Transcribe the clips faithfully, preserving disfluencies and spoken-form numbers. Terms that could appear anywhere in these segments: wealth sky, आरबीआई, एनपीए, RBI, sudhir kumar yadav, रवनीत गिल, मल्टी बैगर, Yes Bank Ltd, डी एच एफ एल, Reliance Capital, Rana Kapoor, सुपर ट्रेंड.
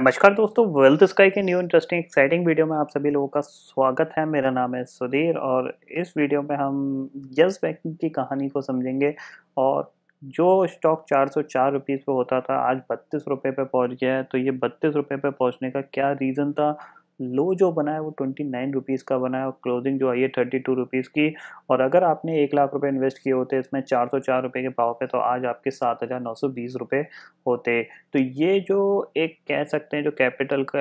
नमस्कार दोस्तों, wealth sky के न्यू इंटरेस्टिंग एक्साइटिंग वीडियो में आप सभी लोगों का स्वागत है। मेरा नाम है सुधीर और इस वीडियो में हम यस बैंक की कहानी को समझेंगे। और जो स्टॉक चार सौ चार रुपीज़ पर होता था आज बत्तीस रुपये पे पहुंच गया है। तो ये बत्तीस रुपये पे पहुंचने का क्या रीज़न था? लो जो बना है वो ट्वेंटी नाइन रुपीज़ का बना है और क्लोजिंग जो आई है थर्टी टू रुपीज़ की। और अगर आपने एक लाख रुपए इन्वेस्ट किए होते इसमें चार सौ चार रुपये के भाव पे, तो आज आपके सात हज़ार नौ सौ बीस रुपये होते। तो ये जो एक कह सकते हैं जो कैपिटल का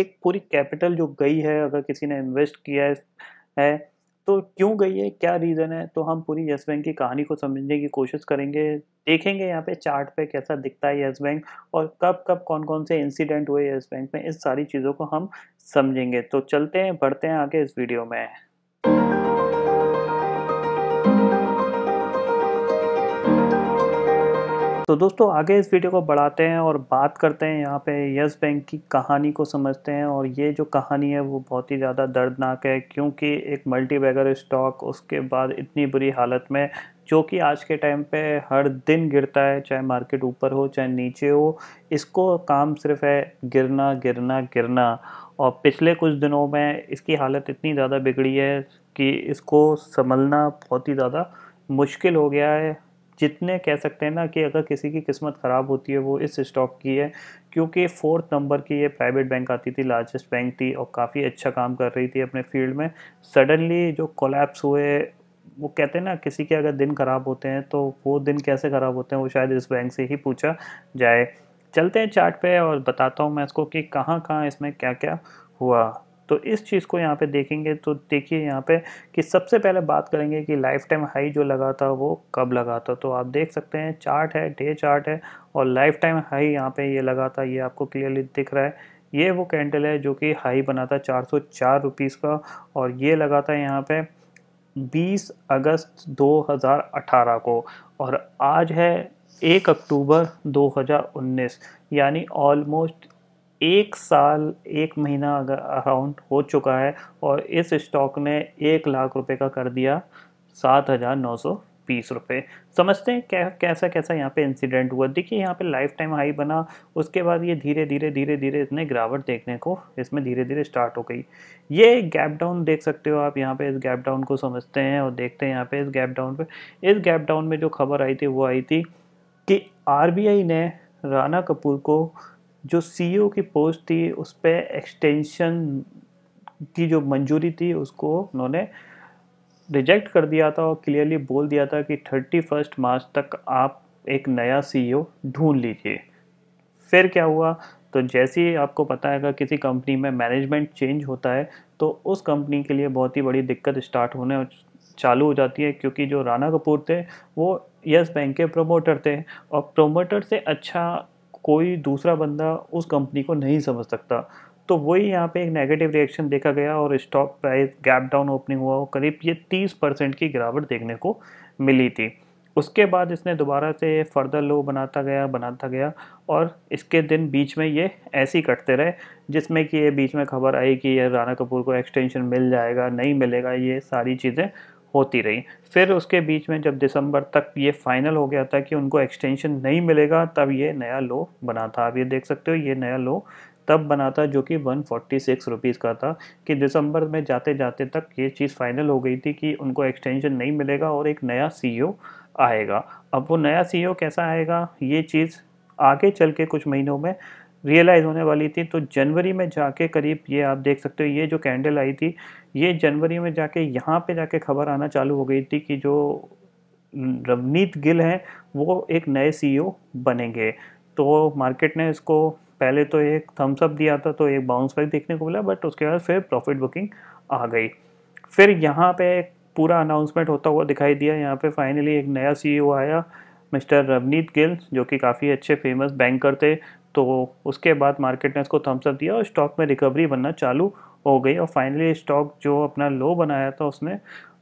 एक पूरी कैपिटल जो गई है, अगर किसी ने इन्वेस्ट किया है तो क्यों गई है, क्या रीज़न है, तो हम पूरी यस बैंक की कहानी को समझने की कोशिश करेंगे। देखेंगे यहाँ पे चार्ट पे कैसा दिखता है यस बैंक और कब कब कौन कौन से इंसिडेंट हुए यस बैंक में, इस सारी चीज़ों को हम समझेंगे। तो चलते हैं, बढ़ते हैं आगे इस वीडियो में। तो दोस्तों आगे इस वीडियो को बढ़ाते हैं और बात करते हैं यहाँ पे यस बैंक की कहानी को समझते हैं। और ये जो कहानी है वो बहुत ही ज़्यादा दर्दनाक है, क्योंकि एक मल्टी बैगर स्टॉक उसके बाद इतनी बुरी हालत में, जो कि आज के टाइम पे हर दिन गिरता है, चाहे मार्केट ऊपर हो चाहे नीचे हो, इसको काम सिर्फ है गिरना गिरना गिरना। और पिछले कुछ दिनों में इसकी हालत इतनी ज़्यादा बिगड़ी है कि इसको संभलना बहुत ही ज़्यादा मुश्किल हो गया है। जितने कह सकते हैं ना कि अगर किसी की किस्मत ख़राब होती है वो इस स्टॉक की है, क्योंकि फोर्थ नंबर की ये प्राइवेट बैंक आती थी, लार्जेस्ट बैंक थी और काफ़ी अच्छा काम कर रही थी अपने फील्ड में। सडनली जो कोलैप्स हुए, वो कहते हैं ना किसी के अगर दिन ख़राब होते हैं तो वो दिन कैसे ख़राब होते हैं वो शायद इस बैंक से ही पूछा जाए। चलते हैं चार्ट पर और बताता हूँ मैं इसको कि कहाँ कहाँ इसमें क्या क्या हुआ। तो इस चीज़ को यहाँ पे देखेंगे तो देखिए यहाँ पे कि सबसे पहले बात करेंगे कि लाइफ टाइम हाई जो लगा था वो कब लगा था। तो आप देख सकते हैं चार्ट है, डे चार्ट है और लाइफ टाइम हाई यहाँ पे ये यह लगा था, ये आपको क्लियरली दिख रहा है। ये वो कैंडल है जो कि हाई बना था चार सौ चार रुपीज़ का और ये लगा था यहाँ पे बीस अगस्त दो हज़ार अठारह को। और आज है एक अक्टूबर दो हज़ार उन्नीस, यानी ऑलमोस्ट एक साल एक महीना अगर अराउंड हो चुका है। और इस स्टॉक ने एक लाख रुपए का कर दिया सात हज़ार नौ सौ बीस रुपये। समझते हैं क्या कैसा कैसा यहाँ पे इंसिडेंट हुआ। देखिए यहाँ पे लाइफ टाइम हाई बना, उसके बाद ये धीरे धीरे धीरे धीरे इसने गिरावट देखने को इसमें धीरे धीरे स्टार्ट हो गई। ये गैप डाउन देख सकते हो आप यहाँ पे, इस गैप डाउन को समझते हैं और देखते हैं यहाँ पे इस गैप डाउन पर। इस गैप डाउन में जो खबर आई थी वो आई थी कि आर बी आई ने राणा कपूर को जो सी ई ओ की पोस्ट थी उस पर एक्सटेंशन की जो मंजूरी थी उसको उन्होंने रिजेक्ट कर दिया था और क्लियरली बोल दिया था कि थर्टी फर्स्ट मार्च तक आप एक नया सी ई ओ ढूंढ लीजिए। फिर क्या हुआ? तो जैसे ही आपको पता है अगर किसी कंपनी में मैनेजमेंट चेंज होता है तो उस कंपनी के लिए बहुत ही बड़ी दिक्कत स्टार्ट होने चालू हो जाती है, क्योंकि जो राणा कपूर थे वो यस बैंक के प्रोमोटर थे और प्रोमोटर से अच्छा कोई दूसरा बंदा उस कंपनी को नहीं समझ सकता। तो वही यहाँ पे एक नेगेटिव रिएक्शन देखा गया और stock price gap down opening हुआ और करीब ये तीस परसेंट की गिरावट देखने को मिली थी। उसके बाद इसने दोबारा से फर्दर लो बनाता गया बनाता गया और इसके दिन बीच में ये ऐसे ही कटते रहे, जिसमें कि ये बीच में खबर आई कि ये राणा कपूर को एक्सटेंशन मिल जाएगा नहीं मिलेगा, ये सारी चीज़ें होती रही। फिर उसके बीच में जब दिसंबर तक ये फाइनल हो गया था कि उनको एक्सटेंशन नहीं मिलेगा, तब ये नया लो बना था। आप ये देख सकते हो ये नया लो तब बना था जो कि एक सौ छियालीस रुपीस का था, कि दिसंबर में जाते जाते तक ये चीज़ फाइनल हो गई थी कि उनको एक्सटेंशन नहीं मिलेगा और एक नया सी ई ओ आएगा। अब वो नया सी ई ओ कैसा आएगा ये चीज़ आगे चल के कुछ महीनों में रियलाइज़ होने वाली थी। तो जनवरी में जाके करीब ये आप देख सकते हो ये जो कैंडल आई थी ये जनवरी में जाके यहाँ पे जाके खबर आना चालू हो गई थी कि जो रवनीत गिल हैं वो एक नए सी ई ओ बनेंगे। तो मार्केट ने इसको पहले तो एक थम्स अप दिया था, तो एक बाउंस बैक देखने को मिला, बट उसके बाद फिर प्रॉफिट बुकिंग आ गई। फिर यहाँ पे पूरा अनाउंसमेंट होता हुआ दिखाई दिया, यहाँ पे फाइनली एक नया सी ई ओ आया मिस्टर रवनीत गिल, जो कि काफ़ी अच्छे फेमस बैंकर थे। तो उसके बाद मार्केट ने इसको थम्स अप दिया और स्टॉक में रिकवरी बनना चालू हो गई। और फाइनली स्टॉक जो अपना लो बनाया था उसने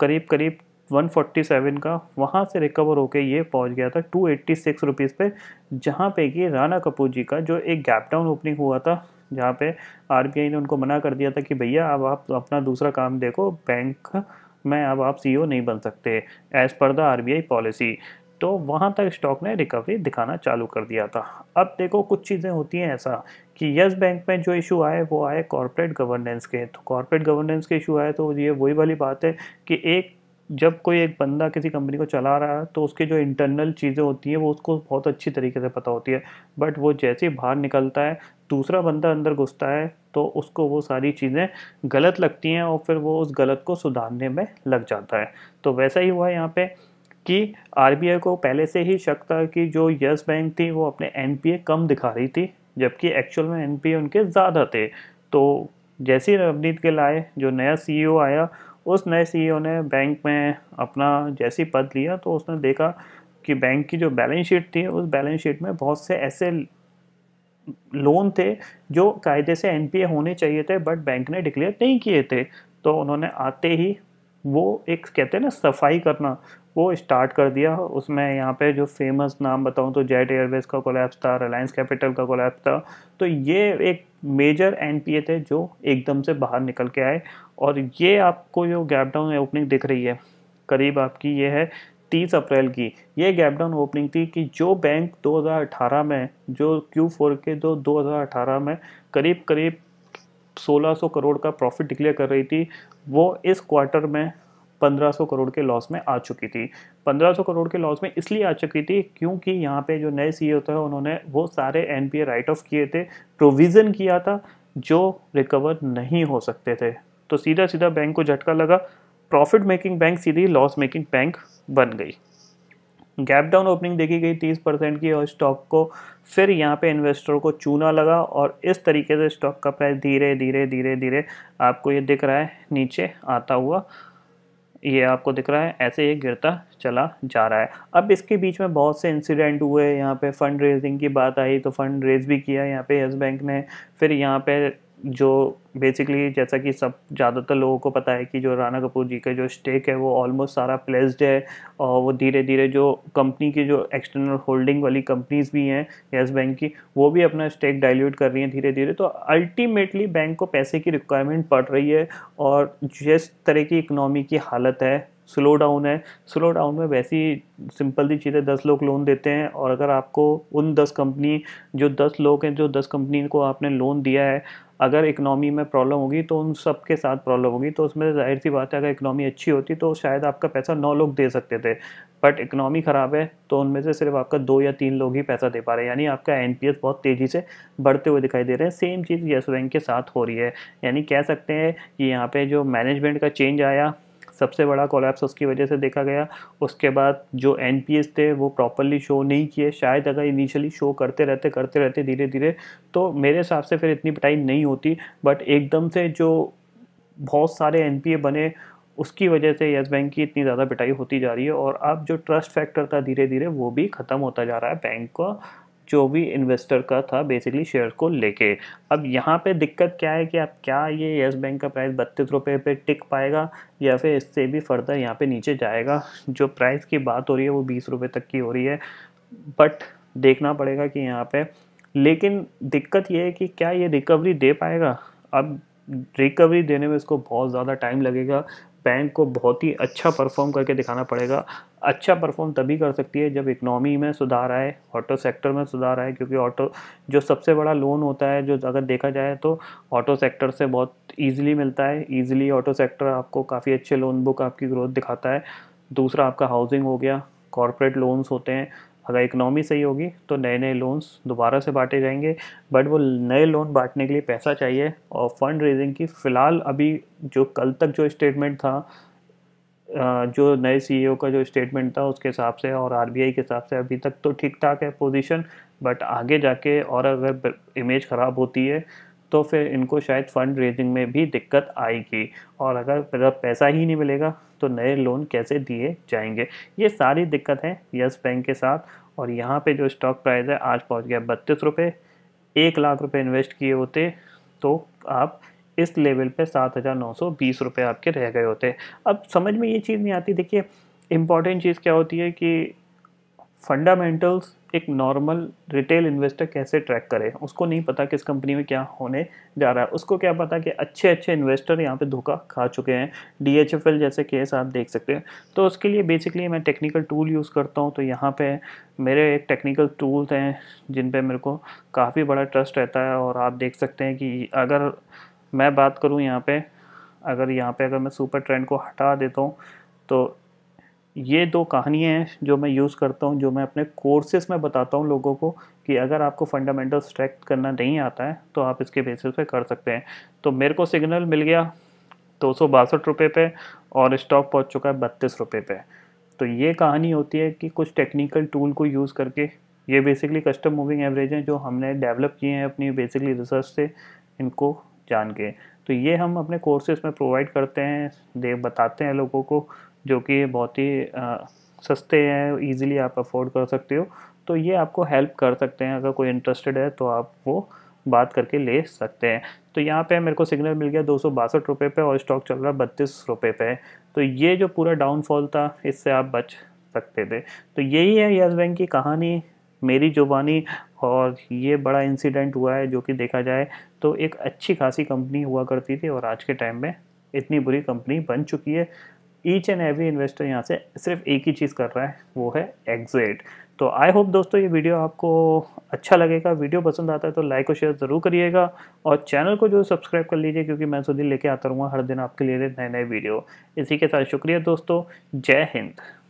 करीब करीब एक सौ सैंतालीस का, वहाँ से रिकवर होके ये पहुँच गया था दो सौ छियासी रुपीस पे, जहाँ पे कि राणा कपूर जी का जो एक गैप डाउन ओपनिंग हुआ था, जहाँ पे आर बी आई ने उनको मना कर दिया था कि भैया अब आप अपना दूसरा काम देखो, बैंक में अब आप सी ई ओ नहीं बन सकते as per the R B I policy. तो वहाँ तक स्टॉक ने रिकवरी दिखाना चालू कर दिया था। अब देखो कुछ चीज़ें होती हैं ऐसा कि यस बैंक में जो इशू आए वो आए कॉर्पोरेट गवर्नेंस के। तो कॉर्पोरेट गवर्नेंस के इशू आए तो ये वही वाली बात है कि एक जब कोई एक बंदा किसी कंपनी को चला रहा है तो उसके जो इंटरनल चीज़ें होती हैं वो उसको बहुत अच्छी तरीके से पता होती है, बट वो जैसे ही बाहर निकलता है दूसरा बंदा अंदर घुसता है तो उसको वो सारी चीज़ें गलत लगती हैं और फिर वो उस गलत को सुधारने में लग जाता है। तो वैसा ही हुआ यहाँ पे कि आरबीआई को पहले से ही शक था कि जो यस बैंक थी वो अपने एनपीए कम दिखा रही थी जबकि एक्चुअल में एनपीए उनके ज़्यादा थे। तो जैसे ही रवनीत गिल आए, जो नया सीईओ आया, उस नए सीईओ ने बैंक में अपना जैसे ही पद लिया तो उसने देखा कि बैंक की जो बैलेंस शीट थी उस बैलेंस शीट में बहुत से ऐसे लोन थे जो कायदे से एनपीए होने चाहिए थे बट बैंक ने डिक्लेयर नहीं किए थे। तो उन्होंने आते ही वो एक कहते हैं ना सफाई करना, वो स्टार्ट कर दिया। उसमें यहाँ पे जो फेमस नाम बताऊँ तो जेट एयरवेज का कोलैप्स था, रिलायंस कैपिटल का कोलैप्स था। तो ये एक मेजर एनपीए थे जो एकदम से बाहर निकल के आए और ये आपको जो गैप डाउन ओपनिंग दिख रही है करीब आपकी ये है तीस अप्रैल की। ये गैप डाउन ओपनिंग थी कि जो बैंक दो हज़ार अठारह में जो क्यू फोर के जो दो हज़ार अठारह में करीब करीब सोलह सौ करोड़ का प्रॉफिट डिक्लेयर कर रही थी वो इस क्वार्टर में पंद्रह सौ करोड़ के लॉस में आ चुकी थी। पंद्रह सौ करोड़ के लॉस में इसलिए आ चुकी थी क्योंकि यहाँ पे जो नए सीईओ थे उन्होंने वो सारे एनपीए राइट ऑफ किए थे, प्रोविज़न किया था जो रिकवर नहीं हो सकते थे। तो सीधा सीधा बैंक को झटका लगा, प्रॉफिट मेकिंग बैंक सीधी लॉस मेकिंग बैंक बन गई। गैप डाउन ओपनिंग देखी गई तीस परसेंट की और स्टॉक को फिर यहाँ पे इन्वेस्टरों को चूना लगा और इस तरीके से स्टॉक का प्राइस धीरे धीरे धीरे धीरे आपको ये दिख रहा है नीचे आता हुआ, ये आपको दिख रहा है ऐसे ये गिरता चला जा रहा है। अब इसके बीच में बहुत से इंसिडेंट हुए, यहाँ पे फंड रेजिंग की बात आई तो फंड रेज भी किया यहाँ पे यस बैंक ने। फिर यहाँ पे जो बेसिकली जैसा कि सब ज़्यादातर लोगों को पता है कि जो राणा कपूर जी का जो स्टेक है वो ऑलमोस्ट सारा प्लेस्ड है और वो धीरे धीरे जो कंपनी की जो एक्सटर्नल होल्डिंग वाली कंपनीज भी हैं यस बैंक की वो भी अपना स्टेक डाइल्यूट कर रही हैं धीरे धीरे। तो अल्टीमेटली बैंक को पैसे की रिक्वायरमेंट पड़ रही है और जिस तरह की इकनॉमी की हालत है, स्लो डाउन है, स्लो डाउन में वैसी सिंपल सी चीज़ें दस लोग लोन देते हैं और अगर आपको उन दस कंपनी जो दस लोग हैं जो दस कंपनी को आपने लोन दिया है अगर इकनॉमी में प्रॉब्लम होगी तो उन सब के साथ प्रॉब्लम होगी। तो उसमें जाहिर सी बात है अगर इकनॉमी अच्छी होती तो शायद आपका पैसा नौ लोग दे सकते थे बट इकनॉमी ख़राब है तो उनमें से सिर्फ आपका दो या तीन लोग ही पैसा दे पा रहे हैं, यानी आपका एनपीएस बहुत तेज़ी से बढ़ते हुए दिखाई दे रहे हैं। सेम चीज़ यस बैंक के साथ हो रही है, यानी कह सकते हैं कि यहाँ पर जो मैनेजमेंट का चेंज आया सबसे बड़ा कोलैप्स उसकी वजह से देखा गया। उसके बाद जो एनपीएस थे वो प्रॉपरली शो नहीं किए, शायद अगर इनिशियली शो करते रहते करते रहते धीरे धीरे तो मेरे हिसाब से फिर इतनी पिटाई नहीं होती बट एकदम से जो बहुत सारे एनपीए बने उसकी वजह से यस बैंक की इतनी ज़्यादा पिटाई होती जा रही है और अब जो ट्रस्ट फैक्टर था धीरे धीरे वो भी ख़त्म होता जा रहा है बैंक का जो भी इन्वेस्टर का था बेसिकली शेयर को लेके। अब यहाँ पे दिक्कत क्या है कि अब क्या ये यस बैंक का प्राइस बत्तीस रुपये पे टिक पाएगा या फिर इससे भी फर्दर यहाँ पे नीचे जाएगा। जो प्राइस की बात हो रही है वो बीस रुपये तक की हो रही है बट देखना पड़ेगा कि यहाँ पे, लेकिन दिक्कत ये है कि क्या ये रिकवरी दे पाएगा। अब रिकवरी देने में इसको बहुत ज़्यादा टाइम लगेगा, बैंक को बहुत ही अच्छा परफॉर्म करके दिखाना पड़ेगा। अच्छा परफॉर्म तभी कर सकती है जब इकनॉमी में सुधार आए, ऑटो सेक्टर में सुधार आए, क्योंकि ऑटो जो सबसे बड़ा लोन होता है जो अगर देखा जाए तो ऑटो सेक्टर से बहुत ईजिली मिलता है। ईजिली ऑटो सेक्टर आपको काफ़ी अच्छे लोन बुक आपकी ग्रोथ दिखाता है। दूसरा आपका हाउसिंग हो गया, कॉरपोरेट लोन्स होते हैं। अगर इकनॉमी सही होगी तो नए नए लोन्स दोबारा से बांटे जाएंगे बट वो नए लोन बांटने के लिए पैसा चाहिए और फंड रेजिंग की फ़िलहाल अभी जो कल तक जो स्टेटमेंट था जो नए सीईओ का जो स्टेटमेंट था उसके हिसाब से और आरबीआई के हिसाब से अभी तक तो ठीक ठाक है पोजीशन बट आगे जाके और अगर इमेज ख़राब होती है तो फिर इनको शायद फंड रेजिंग में भी दिक्कत आएगी और अगर पैसा ही नहीं मिलेगा तो नए लोन कैसे दिए जाएंगे। ये सारी दिक्कत है यस बैंक के साथ और यहाँ पे जो स्टॉक प्राइस है आज पहुँच गया बत्तीस रुपये। एक लाख रुपए इन्वेस्ट किए होते तो आप इस लेवल पे सात हज़ार नौ सौ बीस रुपये आपके रह गए होते। अब समझ में ये चीज़ नहीं आती। देखिए, इम्पॉर्टेंट चीज़ क्या होती है कि फंडामेंटल्स एक नॉर्मल रिटेल इन्वेस्टर कैसे ट्रैक करे, उसको नहीं पता कि इस कंपनी में क्या होने जा रहा है। उसको क्या पता कि अच्छे अच्छे इन्वेस्टर यहाँ पे धोखा खा चुके हैं। डी एच एफ एल जैसे केस आप देख सकते हैं। तो उसके लिए बेसिकली मैं टेक्निकल टूल यूज़ करता हूँ। तो यहाँ पे मेरे एक टेक्निकल टूल्स हैं जिन पे मेरे को काफ़ी बड़ा ट्रस्ट रहता है। और आप देख सकते हैं कि अगर मैं बात करूँ यहाँ पे, अगर यहाँ पे अगर मैं सुपर ट्रेंड को हटा देता हूँ, तो ये दो कहानियाँ हैं जो मैं यूज़ करता हूँ, जो मैं अपने कोर्सेस में बताता हूँ लोगों को कि अगर आपको फंडामेंटल्स ट्रैक करना नहीं आता है तो आप इसके बेसिस पे कर सकते हैं। तो मेरे को सिग्नल मिल गया दो सौ बासठ रुपये पे और स्टॉक पहुँच चुका है बत्तीस रुपये पे। तो ये कहानी होती है कि कुछ टेक्निकल टूल को यूज़ करके, ये बेसिकली कस्टम मूविंग एवरेज हैं जो हमने डेवलप किए हैं अपनी बेसिकली रिसर्च से इनको जान के। तो ये हम अपने कोर्सेज में प्रोवाइड करते हैं, दे बताते हैं लोगों को, जो कि बहुत ही आ, सस्ते हैं, इजीली आप अफोर्ड कर सकते हो। तो ये आपको हेल्प कर सकते हैं, अगर कोई इंटरेस्टेड है तो आप वो बात करके ले सकते हैं। तो यहाँ पे मेरे को सिग्नल मिल गया दो सौ बासठ रुपये पे और स्टॉक चल रहा है बत्तीस रुपये पे। तो ये जो पूरा डाउनफॉल था इससे आप बच सकते थे। तो यही है यस बैंक की कहानी, मेरी जुबानी, और ये बड़ा इंसिडेंट हुआ है जो कि देखा जाए तो एक अच्छी खासी कंपनी हुआ करती थी और आज के टाइम में इतनी बुरी कंपनी बन चुकी है। ईच एंड एवरी इन्वेस्टर यहाँ से सिर्फ एक ही चीज़ कर रहा है, वो है एग्जिट। तो आई होप दोस्तों ये वीडियो आपको अच्छा लगेगा। वीडियो पसंद आता है तो लाइक और शेयर ज़रूर करिएगा और चैनल को जो सब्सक्राइब कर लीजिए, क्योंकि मैं सुधीर लेके आता रहूँगा हर दिन आपके लिए नए नए वीडियो। इसी के साथ शुक्रिया दोस्तों, जय हिंद।